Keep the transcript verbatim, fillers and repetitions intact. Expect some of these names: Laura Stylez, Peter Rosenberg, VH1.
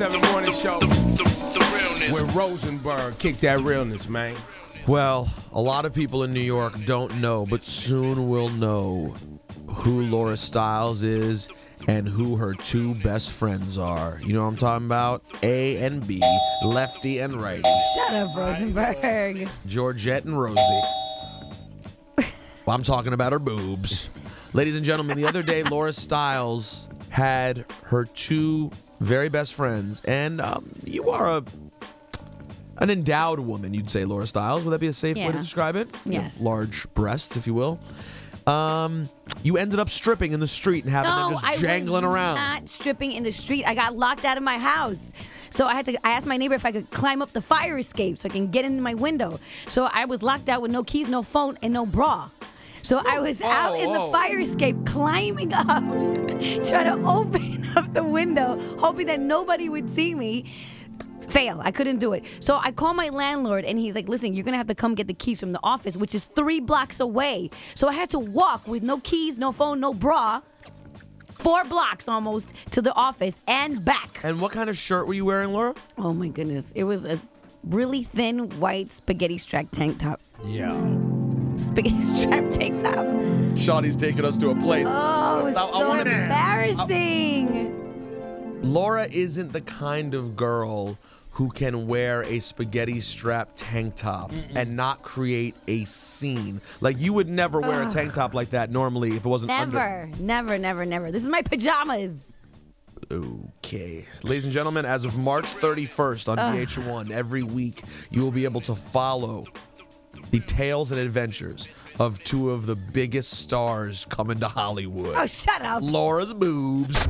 seven morning show with Rosenberg. Kick that realness, man. Well, a lot of people in New York don't know, but soon will know who Laura Stylez is and who her two best friends are. You know what I'm talking about? A and B, lefty and righty. Shut up, Rosenberg. Georgette and Rosie. Well, I'm talking about her boobs. Ladies and gentlemen, the other day, Laura Stylez had her two very best friends, and um, you are a... an endowed woman, you'd say, Laura Stylez. Would that be a safe yeah. way to describe it? Yes. With large breasts, if you will. Um, you ended up stripping in the street and having no, them just I jangling was around. Not stripping in the street. I got locked out of my house. So I had to. I asked my neighbor if I could climb up the fire escape so I can get in my window. So I was locked out with no keys, no phone, and no bra. So Ooh. I was oh, out in oh. the fire escape, climbing up, trying to open up the window, hoping that nobody would see me. Fail. I couldn't do it. So I called my landlord, and he's like, listen, you're going to have to come get the keys from the office, which is three blocks away. So I had to walk with no keys, no phone, no bra, four blocks almost, to the office and back. And what kind of shirt were you wearing, Laura? Oh, my goodness. It was a really thin, white spaghetti strap tank top. Yeah. Spaghetti strap tank top. Shawty's taking us to a place. Oh, it was I, so I wanna be, embarrassing. I, Laura isn't the kind of girl who can wear a spaghetti strap tank top Mm-mm. and not create a scene. Like, you would never wear Ugh. a tank top like that normally if it wasn't never, under. Never, never, never, never. This is my pajamas. Okay. Ladies and gentlemen, as of March thirty-first on Ugh. V H one, every week you will be able to follow the tales and adventures of two of the biggest stars coming to Hollywood. Oh, shut up. Laura's boobs.